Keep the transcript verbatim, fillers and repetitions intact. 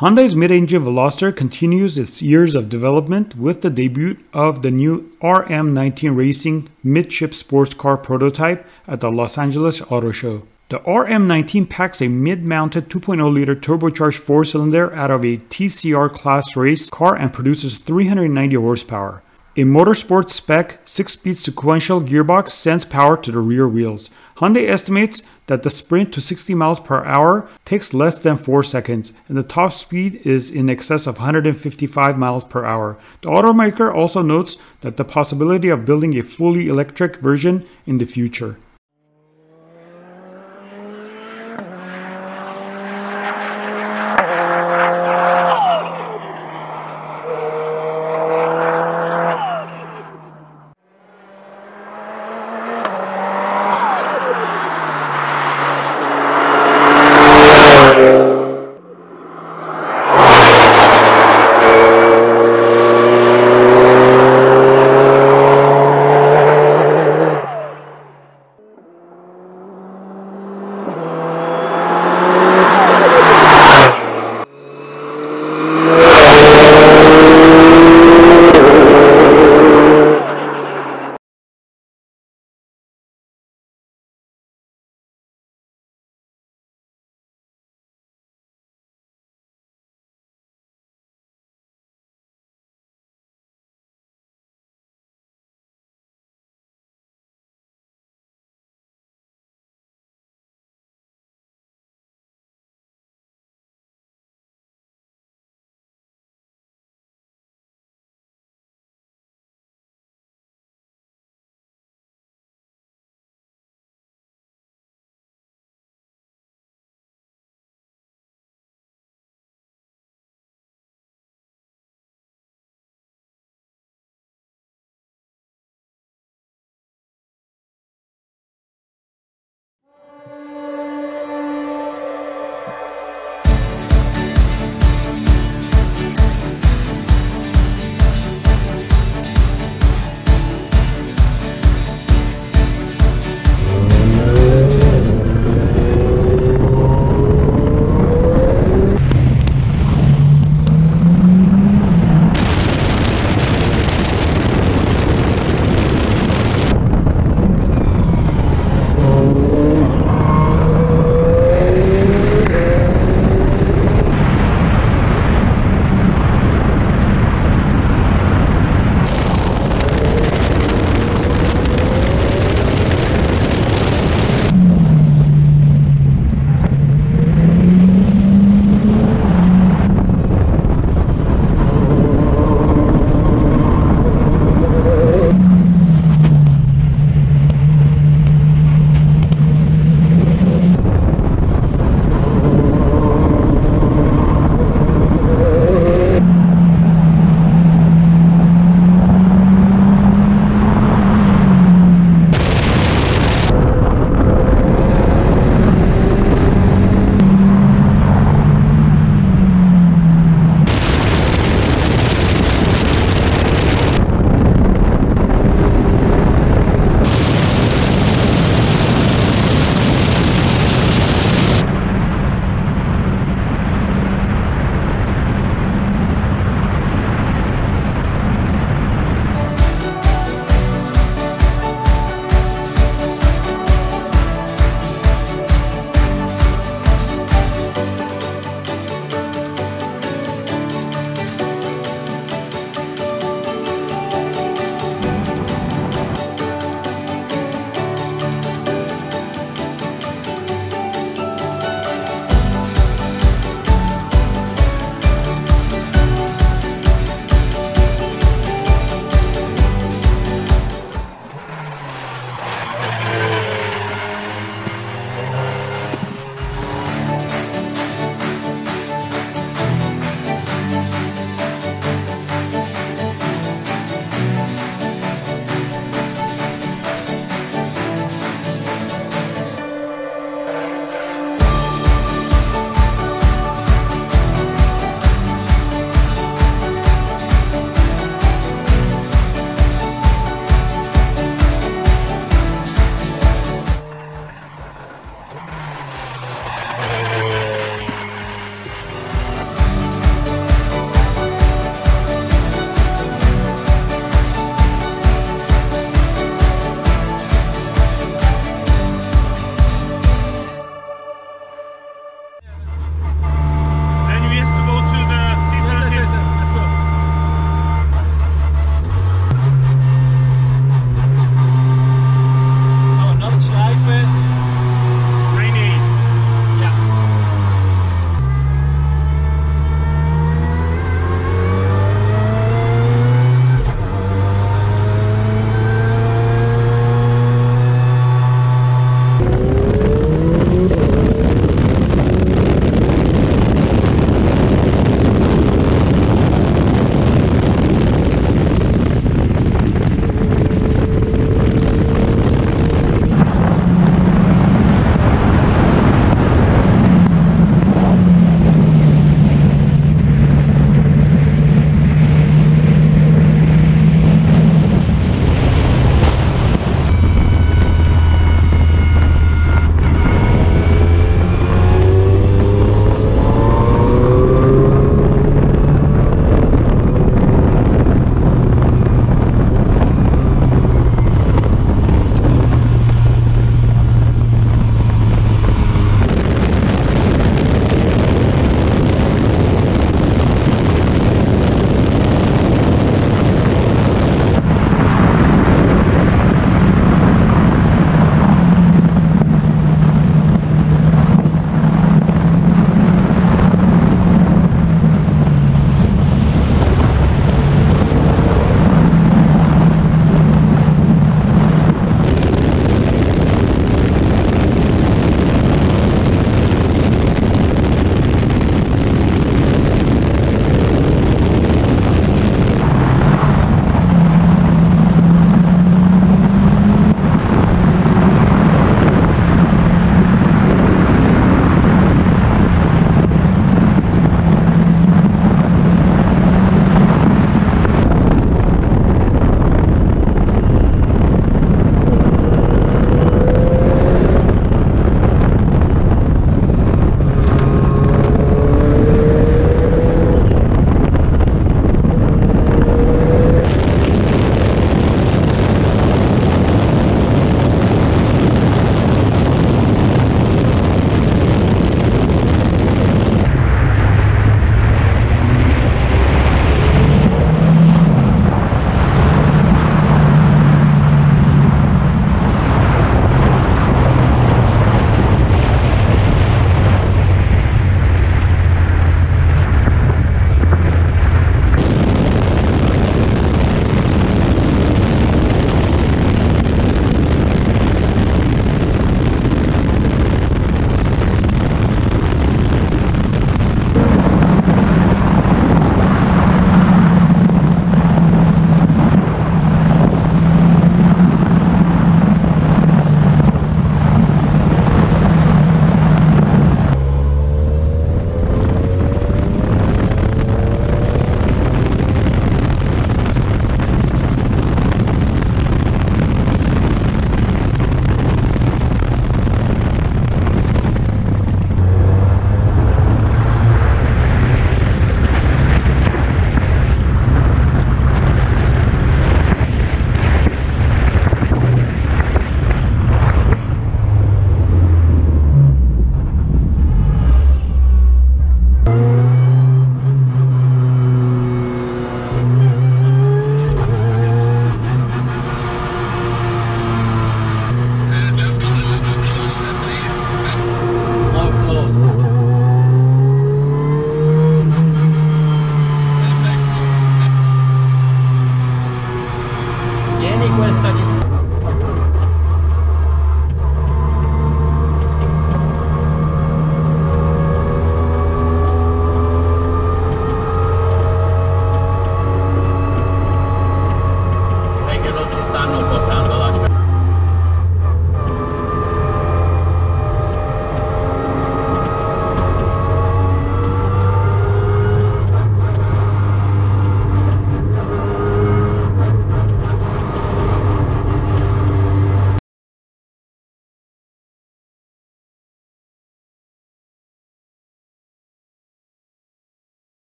Hyundai's mid-engine Veloster continues its years of development with the debut of the new R M nineteen Racing midship sports car prototype at the Los Angeles Auto Show. The R M nineteen packs a mid-mounted two point oh liter turbocharged four-cylinder out of a T C R class race car and produces three hundred ninety horsepower. A motorsport spec six-speed sequential gearbox sends power to the rear wheels. Hyundai estimates that the sprint to sixty miles per hour takes less than four seconds, and the top speed is in excess of one hundred fifty-five miles per hour. The automaker also notes that the possibility of building a fully electric version in the future. Yeah.